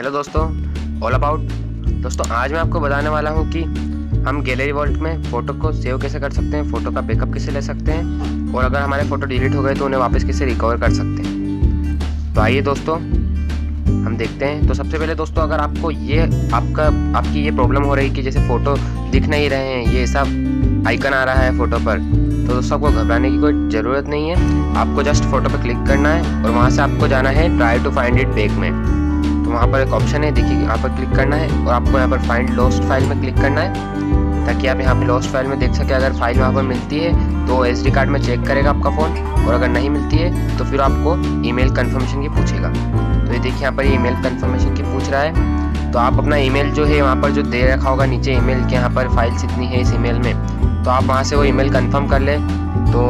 Hello दोस्तों, all about. दोस्तों आज मैं आपको बताने वाला हूँ कि हम गैलरी वॉल्ट में फ़ोटो को सेव कैसे कर सकते हैं, फ़ोटो का बैकअप कैसे ले सकते हैं और अगर हमारे फ़ोटो डिलीट हो गए तो उन्हें वापस कैसे रिकवर कर सकते हैं। तो आइए दोस्तों हम देखते हैं। तो सबसे पहले दोस्तों, अगर आपको आपकी ये प्रॉब्लम हो रही कि जैसे फ़ोटो दिख नहीं रहे हैं, ये सब आइकन आ रहा है फ़ोटो पर, तो दोस्तों आपको घबराने की कोई ज़रूरत नहीं है। आपको जस्ट फ़ोटो पर क्लिक करना है और वहाँ से आपको जाना है try to find it back में। तो वहाँ पर एक ऑप्शन है, देखिए यहाँ पर क्लिक करना है और आपको यहाँ पर फाइंड लॉस्ट फाइल में क्लिक करना है ताकि आप यहाँ पे लॉस्ट फाइल में देख सके। अगर फाइल वहाँ पर मिलती है तो एसडी कार्ड में चेक करेगा आपका फ़ोन, और अगर नहीं मिलती है तो फिर आपको ईमेल कंफर्मेशन की पूछेगा। तो ये देखिए यहाँ पर ईमेल कंफर्मेशन की पूछ रहा है। तो आप अपना ईमेल जो है वहाँ पर जो दे रखा होगा नीचे ईमेल के, यहाँ पर फाइल्स इतनी है इस ईमेल में, तो आप वहाँ से वो ईमेल कंफर्म कर लें। तो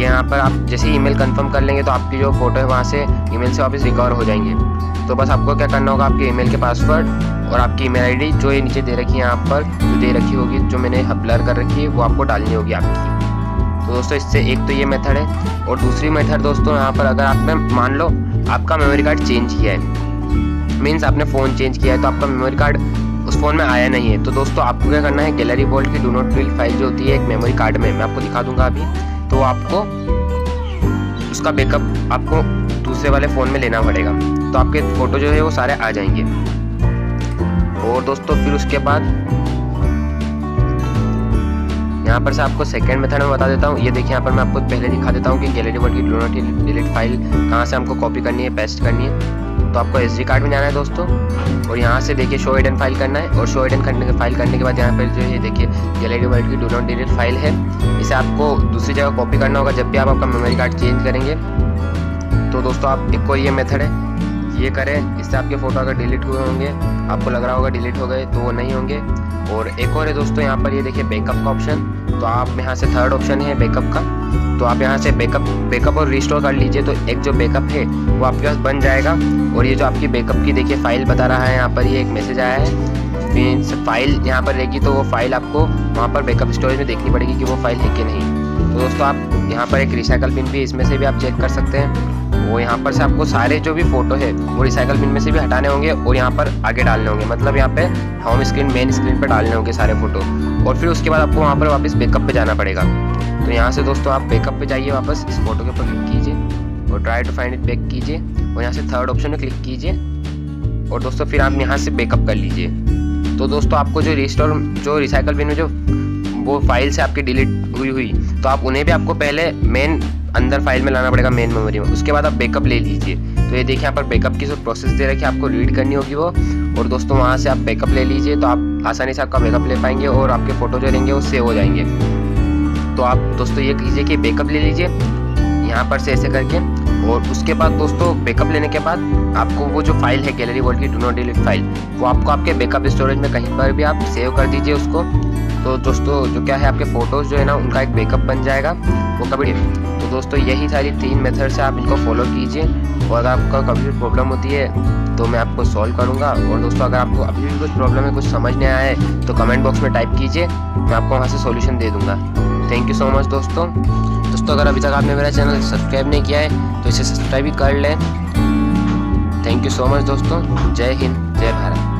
यहाँ पर आप जैसे ईमेल कंफर्म कर लेंगे तो आपकी जो फ़ोटो है वहाँ से ईमेल से वापस रिकवर हो जाएंगे। तो बस आपको क्या करना होगा, आपके ईमेल के पासवर्ड और आपकी ईमेल आईडी जो ये नीचे दे रखी है, यहाँ पर जो दे रखी होगी, जो मैंने ब्लर कर रखी है, वो आपको डालनी होगी आपकी। तो दोस्तों इससे एक तो ये मेथड है, और दूसरी मेथड दोस्तों यहाँ पर अगर आपने मान लो आपका मेमोरी कार्ड चेंज किया है, मीन्स आपने फ़ोन चेंज किया है तो आपका मेमोरी कार्ड उस फ़ोन में आया नहीं है, तो दोस्तों आपको क्या करना है, गैलरी वॉल्ट की डू नॉट डिलीट फाइल जो होती है एक मेमोरी कार्ड में, मैं आपको दिखा दूंगा अभी, तो आपको उसका बैकअप आपको दूसरे वाले फ़ोन में लेना पड़ेगा। तो आपके फ़ोटो जो है वो सारे आ जाएंगे। और दोस्तों फिर उसके बाद यहाँ पर से आपको सेकंड मेथड में बता देता हूँ। ये देखिए यहाँ पर मैं आपको पहले दिखा देता हूँ कि गैलरी वॉल्ट की डू नॉट डिलीट फाइल कहाँ से हमको कॉपी करनी है, पेस्ट करनी है। तो आपको एसडी कार्ड में जाना है दोस्तों, और यहाँ से देखिए शो हिडन फाइल करना है, और शो हिडन फाइल करने के बाद यहाँ पर जो ये देखिए गैलरी वॉल्ट की डू नॉट डिलीट फाइल है, इसे आपको दूसरी जगह कॉपी करना होगा जब भी आप आपका मेमोरी कार्ड चेंज करेंगे। तो दोस्तों आप एक और ये मेथड है, ये करें, इससे आपके फ़ोटो अगर डिलीट हुए होंगे, आपको लग रहा होगा डिलीट हो गए, तो वो नहीं होंगे। और एक और है दोस्तों, यहाँ पर ये देखिए बैकअप का ऑप्शन, तो आप यहाँ से थर्ड ऑप्शन है बैकअप का, तो आप यहाँ से बैकअप और रिस्टोर कर लीजिए। तो एक जो बैकअप है वो आपके पास बन जाएगा। और ये जो आपकी बैकअप की देखिए फाइल बता रहा है यहाँ पर, ये एक मैसेज आया है मीन्स फाइल यहाँ पर रहेगी, तो वो फाइल आपको वहाँ पर बैकअप स्टोरेज में देखनी पड़ेगी कि वो फाइल है कि नहीं। तो दोस्तों आप यहाँ पर एक रिसाइकल बिन भी, इसमें से भी आप चेक कर सकते हैं। वो यहाँ पर से आपको सारे जो भी फ़ोटो है वो रिसाइकल बिन में से भी हटाने होंगे और यहाँ पर आगे डालने होंगे, मतलब यहाँ पे होम स्क्रीन मेन स्क्रीन पर डालने होंगे सारे फ़ोटो। और फिर उसके बाद आपको वहाँ पर वापस बैकअप पे जाना पड़ेगा। तो यहाँ से दोस्तों आप बैकअप पे जाइए, वापस इस फोटो के ऊपर क्लिक कीजिए और try to find it back कीजिए, और यहाँ से थर्ड ऑप्शन में क्लिक कीजिए, और दोस्तों फिर आप यहाँ से बैकअप कर लीजिए। तो दोस्तों आपको जो रिस्टोर जो रिसाइकल बिन में जो वो फाइल से आपकी डिलीट हुई तो आप उन्हें भी आपको पहले मेन अंदर फाइल में लाना पड़ेगा, मेन मेमोरी में, उसके बाद आप बैकअप ले लीजिए। तो ये देखिए यहाँ पर बैकअप की जो प्रोसेस दे रखी है, आपको रीड करनी होगी वो, और दोस्तों वहाँ से आप बैकअप ले लीजिए। तो आप आसानी से आपका बैकअप ले पाएंगे और आपके फ़ोटो जो रहेंगे वो सेव हो जाएंगे। तो आप दोस्तों ये कीजिए कि बैकअप ले लीजिए यहाँ पर से ऐसे करके, और उसके बाद दोस्तों बैकअप लेने के बाद आपको वो जो फाइल है गैलरी वॉल्ट की डू नॉट डिलीट फाइल, वो आपको आपके बैकअप स्टोरेज में कहीं पर भी आप सेव कर दीजिए उसको। तो दोस्तों जो क्या है, आपके फ़ोटोज़ जो है ना उनका एक बैकअप बन जाएगा वो कभी। तो दोस्तों यही सारी तीन मेथड से आप इनको फॉलो कीजिए, और अगर आपका कभी भी प्रॉब्लम होती है तो मैं आपको सॉल्व करूंगा। और दोस्तों अगर आपको अभी भी कुछ प्रॉब्लम है, कुछ समझ नहीं आया है, तो कमेंट बॉक्स में टाइप कीजिए, मैं आपको वहाँ से सॉल्यूशन दे दूँगा। थैंक यू सो मच दोस्तों। दोस्तों अगर अभी तक आपने मेरा चैनल सब्सक्राइब नहीं किया है तो इसे सब्सक्राइब भी कर लें। थैंक यू सो मच दोस्तों। जय हिंद, जय भारत।